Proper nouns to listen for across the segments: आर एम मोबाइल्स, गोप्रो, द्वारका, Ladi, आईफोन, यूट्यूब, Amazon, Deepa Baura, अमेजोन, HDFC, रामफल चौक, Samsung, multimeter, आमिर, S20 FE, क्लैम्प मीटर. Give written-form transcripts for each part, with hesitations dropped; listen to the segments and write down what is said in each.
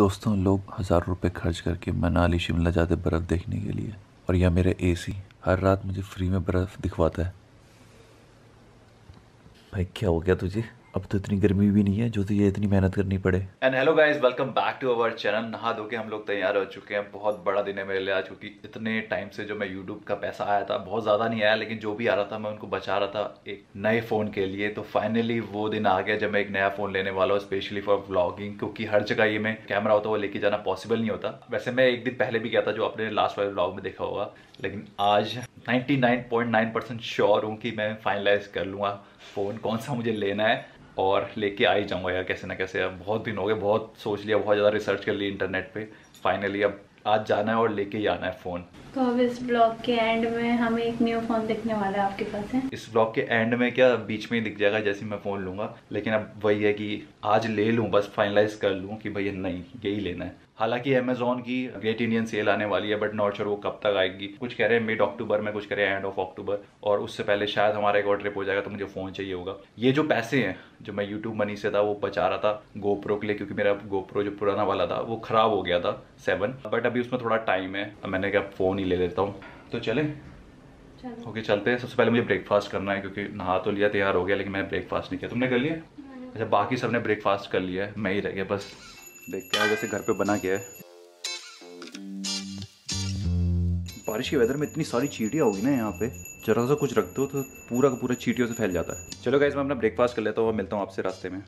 दोस्तों लोग हज़ारों रुपये खर्च करके मनाली शिमला जाते बर्फ़ देखने के लिए, और यह मेरा एसी हर रात मुझे फ्री में बर्फ़ दिखवाता है। भाई क्या हो गया तुझे, अब तो इतनी गर्मी भी नहीं है जो तुझे इतनी मेहनत करनी पड़े। And hello guys, welcome back to our channel. नहा धो के हम लोग तैयार हो चुके हैं। बहुत बड़ा दिन है मेरे लिए आज, क्योंकि इतने टाइम से जो मैं यूट्यूब का पैसा आया था, बहुत ज़्यादा नहीं आया लेकिन जो भी आ रहा था मैं उनको बचा रहा था एक नए फ़ोन के लिए। तो फाइनली वो दिन आ गया जब मैं एक नया फ़ोन लेने वाला हूँ, स्पेशली फॉर व्लॉगिंग, क्योंकि हर जगह ये मैं कैमरा होता वो लेके जाना पॉसिबल नहीं होता। वैसे मैं एक दिन पहले भी गया था जो आपने लास्ट वाले व्लॉग में देखा होगा, लेकिन आज 99.9% श्योर हूँ कि मैं फाइनलाइज कर लूँगा फ़ोन कौन सा मुझे लेना है, और लेके आ ही जाऊँगा यार कैसे ना कैसे। अब बहुत दिन हो गए, बहुत सोच लिया, बहुत ज़्यादा रिसर्च कर ली इंटरनेट पे, फाइनली अब आज जाना है और लेके ही आना है फ़ोन। तो अब इस ब्लॉग के एंड में हमें एक न्यू फ़ोन दिखने वाला है आपके पास है। इस ब्लॉग के एंड में क्या, बीच में ही दिख जाएगा जैसे मैं फ़ोन लूँगा, लेकिन अब वही है कि आज ले लूँ, बस फाइनलाइज कर लूँ कि भैया नहीं यही लेना है। हालांकि अमेजोन की ग्रेट इंडियन सेल आने वाली है, बट नॉट श्योर वो कब तक आएगी। कुछ कह रहे हैं मिड अक्टूबर में, कुछ कह रहे हैं एंड ऑफ अक्टूबर, और उससे पहले शायद हमारा एक और ट्रिप हो जाएगा तो मुझे फ़ोन चाहिए होगा। ये जो पैसे हैं जो मैं यूट्यूब मनी से था वो बचा रहा था गोप्रो के लिए, क्योंकि मेरा गोप्रो जो पुराना वाला था वो ख़राब हो गया था 7, बट अभी उसमें थोड़ा टाइम है, मैंने कहा फ़ोन ही ले लेता हूँ। तो चले ओके चलते हैं। सबसे पहले मुझे ब्रेकफास्ट करना है, क्योंकि नहा तो लिया, तैयार हो गया, लेकिन मैंने ब्रेकफास्ट नहीं किया। तुमने कर लिया? अच्छा, बाकी सबने ब्रेकफास्ट कर लिया है, मैं ही रह गया। बस देखते हैं जैसे घर पे बना गया है। बारिश के वेदर में इतनी सारी चीटियाँ होगी ना यहाँ पे, जरा सा कुछ रख दो तो पूरा का पूरा चीटियों से फैल जाता है। चलो गाइस, मैं अपना ब्रेकफास्ट कर लेता हूँ और मिलता हूँ आपसे रास्ते में।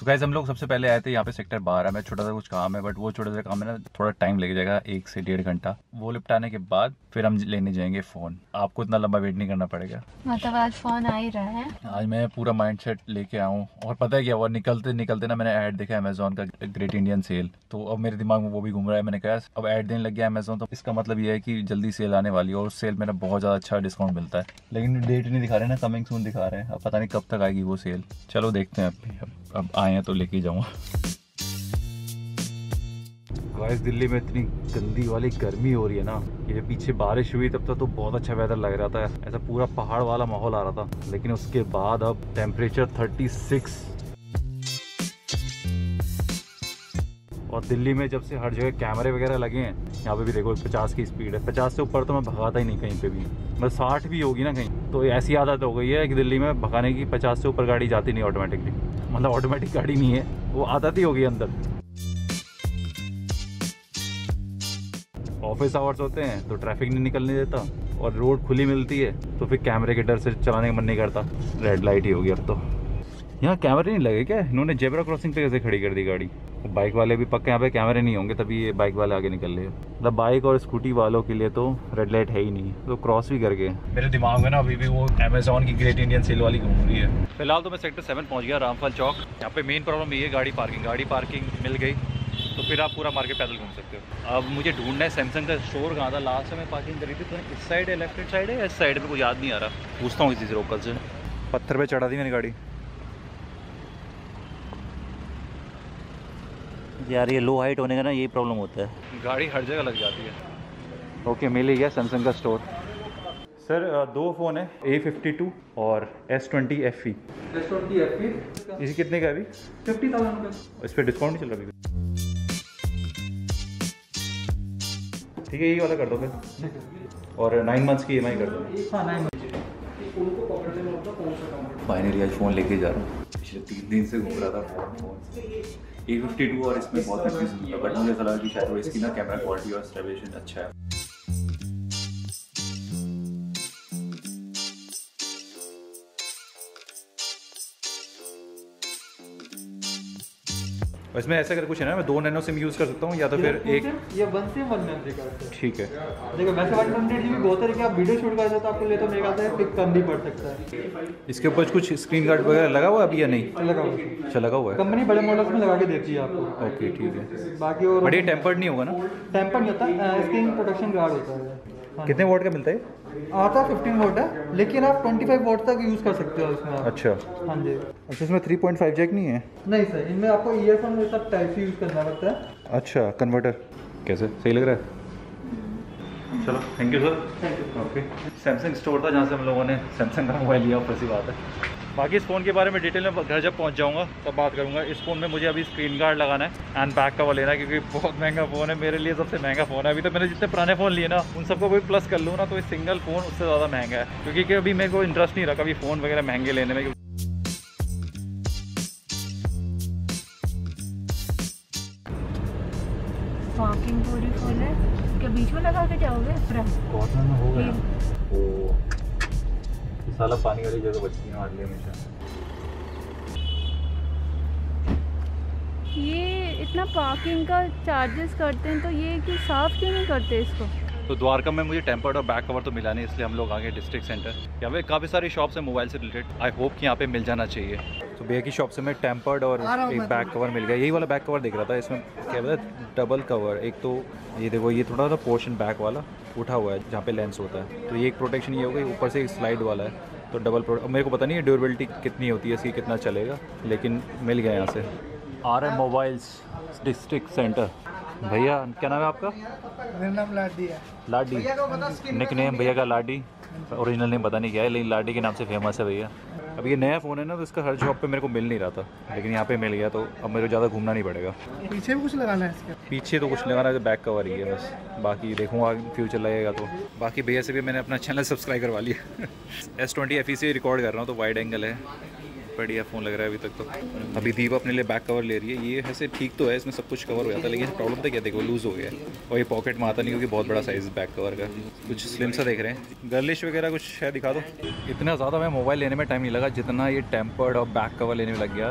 तो गाइस हम लोग सबसे पहले आए थे यहाँ पे सेक्टर 12 में, छोटा सा कुछ काम है, बट वो छोटा सा काम है ना थोड़ा टाइम लग जाएगा, 1 से 1.5 घंटा। वो निपटाने के बाद फिर हम लेने जाएंगे फ़ोन। आपको इतना लंबा वेट नहीं करना पड़ेगा। मतलब आज फ़ोन आ ही रहा है। आज मैं पूरा माइंडसेट लेके आऊँ, और पता है क्या हुआ, निकलते निकलते ना मैंने ऐड देखा अमेजोन का ग्रेट इंडियन सेल, तो अब मेरे दिमाग में वो भी घूम रहा है। मैंने कहा अब ऐड देने लग गया अमेजोन, तो इसका मतलब ये है कि जल्दी सेल आने वाली है, और उस सेल में ना बहुत ज़्यादा अच्छा डिस्काउंट मिलता है। लेकिन डेट नहीं दिखा रहे ना, कमिंग सून दिखा रहे हैं। अब पता नहीं कब तक आएगी वो सेल। चलो देखते हैं, अब आए हैं तो लेके जाऊँगा। गाइस दिल्ली में इतनी गंदी वाली गर्मी हो रही है ना, ये पीछे बारिश हुई तब तक तो बहुत अच्छा वेदर लग रहा था, ऐसा पूरा पहाड़ वाला माहौल आ रहा था, लेकिन उसके बाद अब टेम्परेचर 36, और दिल्ली में जब से हर जगह कैमरे वगैरह लगे हैं, यहाँ पे भी देखो 50 की स्पीड है, 50 से ऊपर तो मैं भगाता ही नहीं कहीं पे भी, मतलब 60 भी होगी ना कहीं, तो ऐसी आदत हो गई है कि दिल्ली में भगाने की 50 से ऊपर गाड़ी जाती नहीं ऑटोमेटिकली, मतलब ऑटोमेटिक गाड़ी नहीं है, वो आदत ही होगी अंदर। ऑफिस आवर्स होते हैं तो ट्रैफिक नहीं निकलने देता, और रोड खुली मिलती है तो फिर कैमरे के डर से चलाने का मन नहीं करता। रेड लाइट ही होगी अब तो। यहाँ कैमरे नहीं लगे क्या? इन्होंने जेब्रा क्रॉसिंग पे कैसे खड़ी कर दी गाड़ी? तो बाइक वाले भी पक्के यहाँ पे कैमरे नहीं होंगे, तभी ये बाइक वाले आगे निकल रहे हैं। मतलब बाइक और स्कूटी वालों के लिए तो रेड लाइट है ही नहीं, तो क्रॉस भी करके। मेरे दिमाग में ना अभी भी वो अमेजोन की ग्रेट इंडियन सेल वाली घूम रही है। फिलहाल तो मैं सेक्टर 7 पहुँच गया, रामफल चौक। यहाँ पे मेन प्रॉब्लम ये है गाड़ी पार्किंग मिल गई तो फिर आप पूरा मार्केट पैदल घूम सकते हो। अब मुझे ढूंढना है सैमसंग का स्टोर कहाँ था लास्ट में पार्किंग करी थी, तो इस साइड है, लेफ्ट हैंड साइड है या इस साइड पे, कोई याद नहीं आ रहा। पूछता हूँ किसी से, लोकल से। पत्थर पे चढ़ा दी मैंने गाड़ी यार, ये लो हाइट होने का ना यही प्रॉब्लम होता है, गाड़ी हर जगह लग जाती है। ओके मिल ही गया सैमसंग का स्टोर। सर 2 फ़ोन है, A52 और S20 FE। इसी कितने का अभी? 50,000 का। इस पर डिस्काउंट नहीं चल रहा अभी? ठीक है ये वाला कर दो फिर, और 9 मंथ्स की EMI कर दो। हाँ 9 मंथ। फाइनली आज फ़ोन लेके जा रहा हूँ। पिछले 3 दिन से घूम रहा था फ़ोन A52, और इसमें बहुत कंफ्यूज हुआ, बट मुझे लगा कि शायद वो इसकी ना कैमरा क्वालिटी और स्टेबिलिटी अच्छा है। इसमें ऐसा कर कुछ है ना, मैं 2 नैनो सिम यूज़ कर सकता हूँ, या तो फिर एक या 1 से 1.5 का। ठीक है देखो, वैसे 128 GB बहुत है कि आप वीडियो शूट कर सकते हो, आपको ले तो मेरे आता है, पिक कम भी पड़ सकता है। इसके ऊपर कुछ स्क्रीन गार्ड वगैरह लगा हुआ है अभी या नहीं? लगा हुआ है। अच्छा लगा हुआ है, कंपनी बड़े मॉडल्स में लगा के देखिए आपको। ओके ठीक है। बाकी और बड़े टेम्पर्ड नहीं होगा ना? टेम्पर्ड नहीं होता, स्क्रीन प्रोटेक्शन गार्ड होता है। कितने वॉट का मिलता है? आता 15 वोट है, लेकिन आप 25 वोट तक यूज़ कर सकते हो इसमें। अच्छा हाँ जी। अच्छा इसमें 3.5 जैक नहीं है? नहीं सर, इनमें आपको ईयरफोन ये सब टाइप से यूज़ करना पड़ता है। अच्छा कन्वर्टर कैसे, सही लग रहा है? चलो thank you sir, thank you. Okay, Samsung store था जहाँ से हम लोगों ने सैमसंग का मोबाइल लिया, फैसी बात है। बाकी इस फ़ोन के बारे में डिटेल में घर जब पहुँच जाऊँगा तब बात करूँगा। इस फ़ोन में मुझे अभी स्क्रीन गार्ड लगाना है एंड बैक कवर लेना है क्योंकि बहुत महंगा फ़ोन है, मेरे लिए सबसे महंगा फ़ोन है। अभी तो मैंने जितने पुराने फ़ोन लिए ना उन सबको कोई प्लस कर लूँ ना तो ये सिंगल फ़ोन उससे ज़्यादा महंगा है, क्योंकि अभी मेरे को इंटरेस्ट नहीं रखा अभी फ़ोन वगैरह महंगे लेने में। वॉकिंग पूरी फुल है, क्या बीच में लगा के जाओगे? कॉटन में हो गया ओ साला, पानी वाली जगह बचती है हमारे लिए हमेशा। ये इतना पार्किंग का चार्जेस करते हैं तो ये कि साफ क्यों नहीं करते इसको? तो द्वारका में मुझे टेम्पर्ड और बैक कवर तो मिला नहीं, इसलिए हम लोग आगे डिस्ट्रिक्ट सेंटर। यहाँ पे काफ़ी सारी शॉप्स हैं मोबाइल से रिलेटेड, आई होप कि यहाँ पे मिल जाना चाहिए। तो भैया की शॉप से मैं टेम्पर्ड और एक बैक कवर मिल गया, यही वाला बैक कवर देख रहा था। इसमें क्या बोला डबल कवर, एक तो ये देखो ये थोड़ा सा पोर्शन बैक वाला उठा हुआ है जहाँ पे लेंस होता है, तो ये एक प्रोटेक्शन ये हो गई। ऊपर से एक स्लाइड वाला है तो डबल प्रोटेक्शन। मेरे को पता नहीं है ड्यूरेबिलिटी कितनी होती है इसकी, कितना चलेगा, लेकिन मिल गया यहाँ से। आर एम मोबाइल्स district centre. भैया क्या नाम है आपका? मेरा नाम लाडी है। लाडी निकनेम भैया का, लाडी ओरिजिनल नेम पता नहीं क्या है लेकिन लाडी के नाम से फेमस है भैया। अब ये नया फ़ोन है ना तो इसका हर शॉप पे मेरे को मिल नहीं रहा था, लेकिन यहाँ पे मिल गया तो अब मेरे को ज़्यादा घूमना नहीं पड़ेगा। पीछे भी कुछ लगाना है इसका? पीछे तो कुछ लगाना है, बैक कवर ही है बस, बाकी देखूँगा फ्यूचर लगेगा तो। बाकी भैया से भी मैंने अपना चैनल सब्सक्राइब करवा लिया। S20 FE से रिकॉर्ड कर रहा हूँ तो वाइड एंगल है, बढ़िया फ़ोन लग रहा है अभी तक तो। अभी दीपा अपने लिए बैक कवर ले रही है, ये ऐसे ठीक तो है इसमें सब कुछ कवर हो जाता है, लेकिन प्रॉब्लम था क्या देखो लूज़ हो गया और ये पॉकेट में आता नहीं क्योंकि बहुत बड़ा साइज़ बैक कवर का। कुछ स्लिम सा देख रहे हैं, गर्लिश वगैरह कुछ है, दिखा दो। इतना ज़्यादा मैं मोबाइल लेने में टाइम नहीं लगा जितना ये टेम्पर्ड और बैक कवर लेने में लग गया।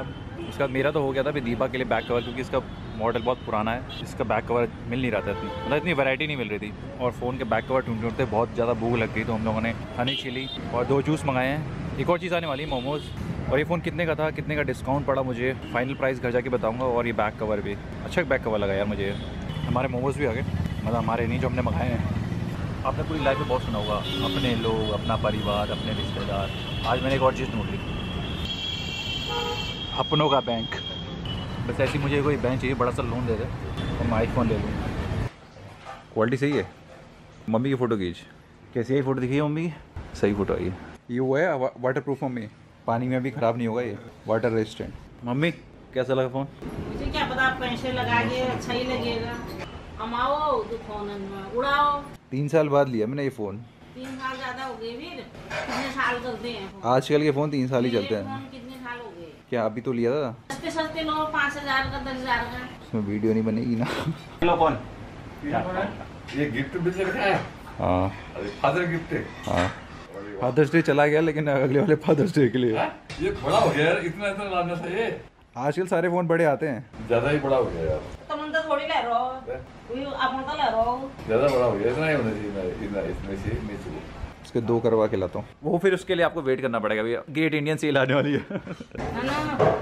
उसका मेरा तो हो गया था अभी दीपा के लिए बैक कवर, क्योंकि इसका मॉडल बहुत पुराना है, इसका बैक कवर मिल नहीं रहा था इतनी, मतलब इतनी वैरायटी नहीं मिल रही थी। और फ़ोन के बैक कवर ढूंढते बहुत ज़्यादा भूख लग गई तो हम लोगों ने हनी चिली और 2 जूस मंगाए हैं। एक और चीज़ आने वाली है, मोमोज़। और ये फ़ोन कितने का था, कितने का डिस्काउंट पड़ा मुझे, फाइनल प्राइस घर जाके बताऊंगा। और ये बैक कवर भी अच्छा बैक कवर लगा यार मुझे। हमारे मोमोज भी आ गए, मतलब हमारे नहीं जो हमने मंगाए हैं। आपने पूरी लाइफ में बहुत सुना होगा अपने लोग, अपना परिवार, अपने रिश्तेदार। आज मैंने एक और चीज़ ढूंढ ली, अपनों का बैंक। बस ऐसी मुझे कोई बैंक चाहिए, बड़ा सा लोन दे दे और मैं आईफोन ले लूँ। क्वालिटी सही है। मम्मी की फ़ोटो खींच, कैसी आई फ़ोटो दिखी मम्मी की? सही फ़ोटो आई ये, वो है वाटर प्रूफ मम्मी, पानी में भी ख़राब नहीं होगा ये, वाटर रेजिस्टेंट। मम्मी कैसा लगा फ़ोन? मुझे क्या पता, आप पैसे लगाइए अच्छा ही लगेगा। अमाओ तो फोन उड़ाओ। 3 साल बाद लिया मैंने ये फ़ोन। 3 साल ज़्यादा हो गए, फिर कितने साल चलते हैं आजकल के फ़ोन? 3 साल ही चलते हैं। कितने साल हो गए? क्या अभी तो लिया था सस्ते सस्ते लो, 5,000 का 10,000 का। उसमें वीडियो नहीं बनेगी ना। लो फोन, ये गिफ्ट भी रखा है। हाँ फादर गिफ्ट है। हाँ फादर्स डे चला गया लेकिन अगले वाले फादर्स डे के लिए ये बड़ा हो गया यार, इतना इतना लाना था ये। आजकल सारे फोन बड़े आते हैं, ज्यादा ही बड़ा हो गया यार। तुम तो थोड़ी ले रहो, अपन तो ले रहो, ज्यादा बड़ा हो गया, इतना ही होना चाहिए इतना, इसमें से नहीं। उसके 2 करवा के लाता हूं वो, फिर उसके लिए आपको वेट करना पड़ेगा भैया, ग्रेट इंडियन सेल आने वाली है ना।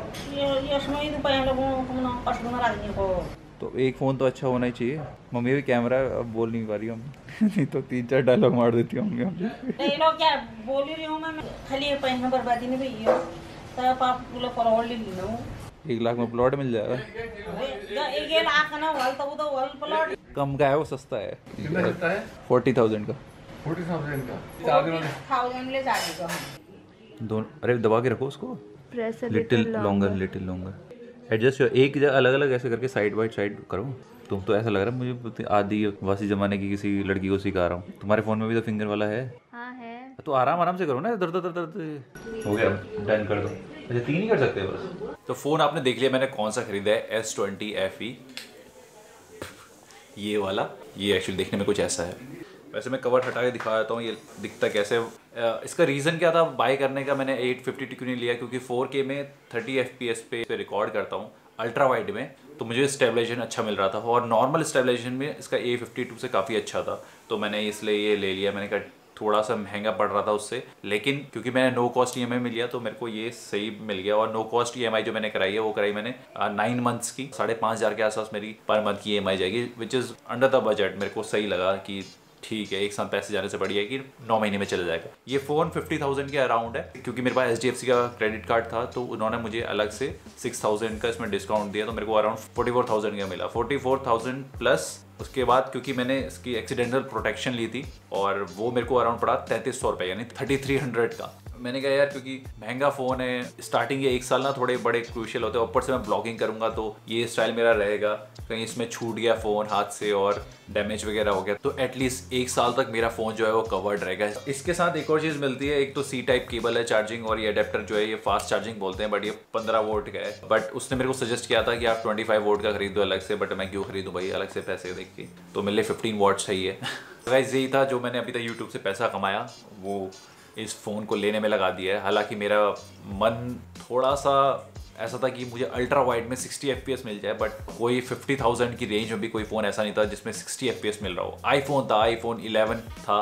ये सुनो ही रुपया लगो तुम ना पशु ना आदमी को। तो एक फ़ोन तो अच्छा होना ही चाहिए। मम्मी भी कैमरा अब बोल नहीं पा रही हम, नहीं तो 3-4 डायलॉग मार देती होंगे हम। नहीं लोग क्या बोल ही रही हूँ मैं, खाली पैसा बर्बादी नहीं भैया, तब आप बोलो परवल ले लो। 1 लाख में प्लॉट मिल जाएगा। 1 लाख ना वाल तब तो वाल प्लॉट कम का है, वो सस्ता है। कितना सस्ता है? 40,000 का। 40,000 का 40,000 ले जाएगा दो। अरे दबा के रखो उसको, little longer, little longer adjust. एक अलग अलग ऐसे करके साइड बाई साइड करो। तुम तो ऐसा लग रहा है मुझे आदि वासी जमाने की किसी लड़की को सिखा रहा हूँ। तुम्हारे फोन में भी तो फिंगर वाला है। हाँ है। तो आराम आराम से करो ना, दर्द दर्द दर्द हो गया, डन कर दो। अच्छा 3 ही कर सकते हैं बस। तो फ़ोन आपने देख लिया मैंने कौन सा खरीदा है, S20 FE ये वाला। ये एक्चुअली देखने में कुछ ऐसा है, वैसे मैं कवर हटा के दिखा देता हूँ ये दिखता कैसे। इसका रीज़न क्या था बाय करने का, मैंने 850 क्यों नहीं लिया, क्योंकि 4K में 30 FPS पे रिकॉर्ड करता हूँ अल्ट्रा वाइड में, तो मुझे स्टेबलाइजेशन अच्छा मिल रहा था और नॉर्मल स्टेबलाइजेशन में इसका A52 से काफ़ी अच्छा था, तो मैंने इसलिए ये ले लिया। मैंने कहा थोड़ा सा महंगा पड़ रहा था उससे, लेकिन क्योंकि मैंने नो कॉस्ट EMI में लिया तो मेरे को ये सही मिल गया। और नो कॉस्ट EMI जो मैंने कराई है वो कराई मैंने 9 मंथ्स की, 5,500 के आसपास मेरी पर मंथ की EMI जाएगी, which is under the budget. मेरे को सही लगा कि ठीक है, एक साथ पैसे जाने से बढ़िया है कि 9 महीने में चला जाएगा। ये फ़ोन 50,000 के अराउंड है, क्योंकि मेरे पास HDFC का क्रेडिट कार्ड था तो उन्होंने मुझे अलग से 6,000 का इसमें डिस्काउंट दिया, तो मेरे को अराउंड 44,000 का मिला। 44,000 प्लस उसके बाद क्योंकि मैंने इसकी एक्सीडेंटल प्रोटेक्शन ली थी और वो मेरे को अराउंड पड़ा 3300 रुपये यानी 3300 का। मैंने कहा यार क्योंकि महंगा फ़ोन है, स्टार्टिंग ये एक साल ना थोड़े बड़े क्रूशियल होते हैं, ऊपर से मैं ब्लॉगिंग करूँगा तो ये स्टाइल मेरा रहेगा, कहीं इसमें छूट गया फ़ोन हाथ से और डैमेज वगैरह हो गया तो एटलीस्ट एक साल तक मेरा फ़ोन जो है वो कवर्ड रहेगा। इसके साथ एक और चीज़ मिलती है, एक तो सी टाइप केबल है चार्जिंग और ये अडेप्टर जो है ये फास्ट चार्जिंग बोलते हैं बट ये 15 वोल्ट का है। बट उसने मेरे को सजेस्ट किया था कि आप 25 वोल्ट का खरीदो अलग से, बट मैं क्यों खरीदूँ भाई अलग से पैसे देख के, तो मेरे लिए 15 वोल्ट सही है। गाइस यही था जो मैंने अभी तक यूट्यूब से पैसा कमाया वो इस फ़ोन को लेने में लगा दिया है। हालांकि मेरा मन थोड़ा सा ऐसा था कि मुझे अल्ट्रा वाइड में 60 FPS मिल जाए, बट कोई 50,000 की रेंज में भी कोई फ़ोन ऐसा नहीं था जिसमें 60 FPS मिल रहा हो। आईफोन था, आईफोन 11 था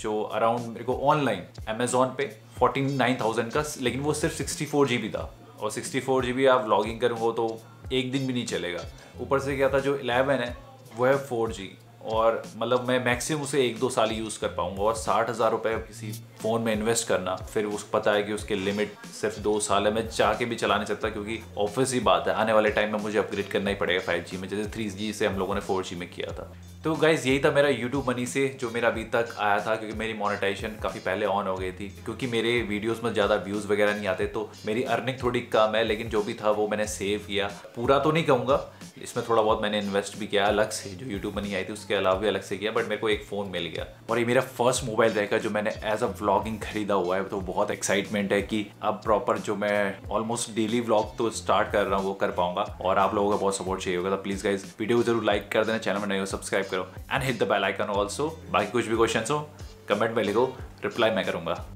जो अराउंड मेरे को ऑनलाइन अमेज़ॉन पे 49,000 का, लेकिन वो सिर्फ 64 GB था और 64 GB आप व्लॉगिंग करो वो तो एक दिन भी नहीं चलेगा। ऊपर से क्या था जो 11 है वह है 4G और मतलब मैं मैक्सिमम उसे 1-2 साल यूज़ कर पाऊँगा और 60,000 रुपये किसी फ़ोन में इन्वेस्ट करना, फिर उसको पता है कि उसके लिमिट सिर्फ 2 साल है, मैं चाह के भी चला नहीं सकता क्योंकि ऑब्वियस ही बात है आने वाले टाइम में मुझे अपग्रेड करना ही पड़ेगा 5G में, जैसे 3G से हम लोगों ने 4G में किया था। तो गाइज़ यही था मेरा यूट्यूब मनी से जो मेरा अभी तक आया था, क्योंकि मेरी मोनेटाइजेशन काफ़ी पहले ऑन हो गई थी, क्योंकि मेरे वीडियोस में ज़्यादा व्यूज़ वगैरह नहीं आते तो मेरी अर्निंग थोड़ी कम है, लेकिन जो भी था वो मैंने सेव किया। पूरा तो नहीं कहूँगा, इसमें थोड़ा बहुत मैंने इन्वेस्ट भी किया अलग से, जो यूट्यूब मनी आई थी उसके अलावा भी अलग से किया, बट मेरे को एक फ़ोन मिल गया और ये मेरा फर्स्ट मोबाइल रहेगा जो मैंने एज अ व्लॉगिंग खरीदा हुआ है। तो बहुत एक्साइटमेंट है कि अब प्रॉपर जो मैं ऑलमोस्ट डेली व्लॉग तो स्टार्ट कर रहा हूँ वो कर पाऊँगा और आप लोगों का बहुत सपोर्ट चाहिए होगा। तो प्लीज़ गाइज वीडियो को जरूर लाइक कर देना, चैनल में नए हो सब्सक्राइब करो and hit the bell icon also. बाकी कुछ भी क्वेश्चन हो कमेंट में लिखो, रिप्लाई मैं करूँगा।